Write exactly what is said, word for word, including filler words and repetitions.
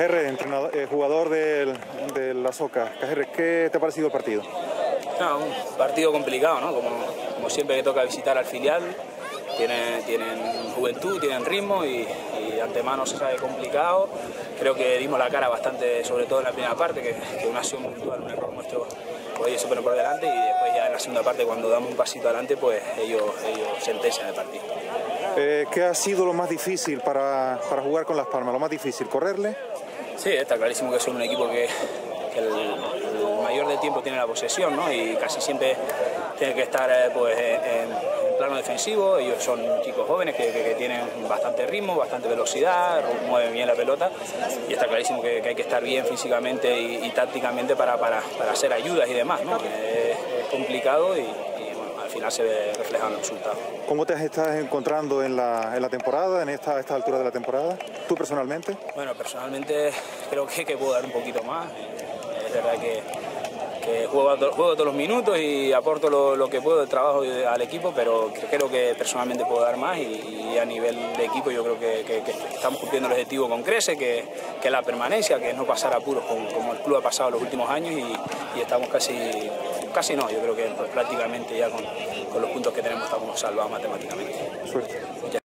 R, entrenador, eh, jugador del, de la Soca. Cajerre, ¿qué te ha parecido el partido? No, un partido complicado, ¿no? Como, como siempre que toca visitar al filial, tienen, tienen juventud, tienen ritmo y, y de antemano se sabe complicado. Creo que dimos la cara bastante, sobre todo en la primera parte, que, que una acción puntual, un error nuestro, pues ellos se ponen por delante y después ya en la segunda parte, cuando damos un pasito adelante, pues ellos, ellos sentencian el partido. Eh, ¿Qué ha sido lo más difícil para, para jugar con Las Palmas? ¿Lo más difícil, correrle? Sí, está clarísimo que son un equipo que, que el, el mayor del tiempo tiene la posesión, ¿no? Y casi siempre tiene que estar pues, en, en plano defensivo. Ellos son chicos jóvenes que, que, que tienen bastante ritmo, bastante velocidad, mueven bien la pelota y está clarísimo que, que hay que estar bien físicamente y, y tácticamente para, para, para hacer ayudas y demás, ¿no? Que es, es complicado y, y bueno, al final se ve reflejado en el resultado. ¿Cómo te estás encontrando en la, en la temporada, en esta, esta altura de la temporada? ¿Tú personalmente? Bueno, personalmente creo que, que puedo dar un poquito más. Es verdad que, que juego, juego todos los minutos y aporto lo, lo que puedo de trabajo al equipo, pero creo que personalmente puedo dar más y, y a nivel de equipo yo creo que, que, que estamos cumpliendo el objetivo con creces, que es la permanencia, que es no pasar apuros como, como el club ha pasado los últimos años y, y estamos casi... Casi no, yo creo que pues, prácticamente ya con, con los puntos que tenemos estamos salvados matemáticamente. Suerte.